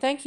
Thank